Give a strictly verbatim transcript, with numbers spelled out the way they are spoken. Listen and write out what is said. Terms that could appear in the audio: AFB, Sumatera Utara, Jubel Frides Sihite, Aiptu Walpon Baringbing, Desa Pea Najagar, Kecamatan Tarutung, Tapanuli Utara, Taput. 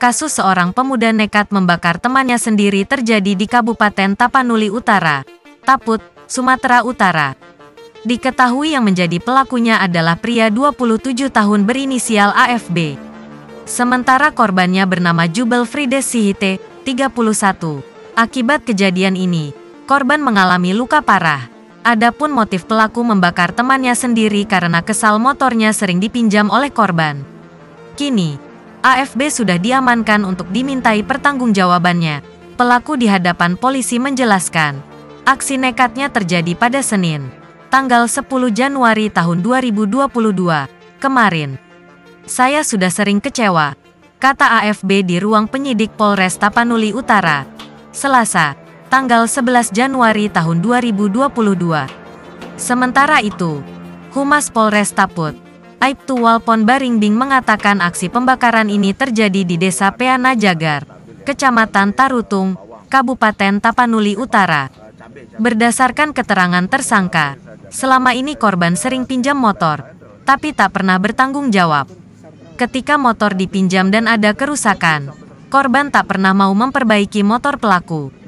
Kasus seorang pemuda nekat membakar temannya sendiri terjadi di Kabupaten Tapanuli Utara, Taput, Sumatera Utara. Diketahui yang menjadi pelakunya adalah pria dua puluh tujuh tahun berinisial A F B. Sementara korbannya bernama Jubel Frides Sihite, tiga puluh satu. Akibat kejadian ini, korban mengalami luka parah. Adapun motif pelaku membakar temannya sendiri karena kesal motornya sering dipinjam oleh korban. Kini, A F B sudah diamankan untuk dimintai pertanggungjawabannya. Pelaku di hadapan polisi menjelaskan, aksi nekatnya terjadi pada Senin, tanggal sepuluh Januari tahun dua ribu dua puluh dua, kemarin. "Saya sudah sering kecewa," kata A F B di ruang penyidik Polres Tapanuli Utara, Selasa, tanggal sebelas Januari tahun dua ribu dua puluh dua. Sementara itu, Humas Polres Taput, Aiptu Walpon Baringbing mengatakan aksi pembakaran ini terjadi di Desa Pea Najagar, Kecamatan Tarutung, Kabupaten Tapanuli Utara. Berdasarkan keterangan tersangka, selama ini korban sering pinjam motor, tapi tak pernah bertanggung jawab. Ketika motor dipinjam dan ada kerusakan, korban tak pernah mau memperbaiki motor pelaku.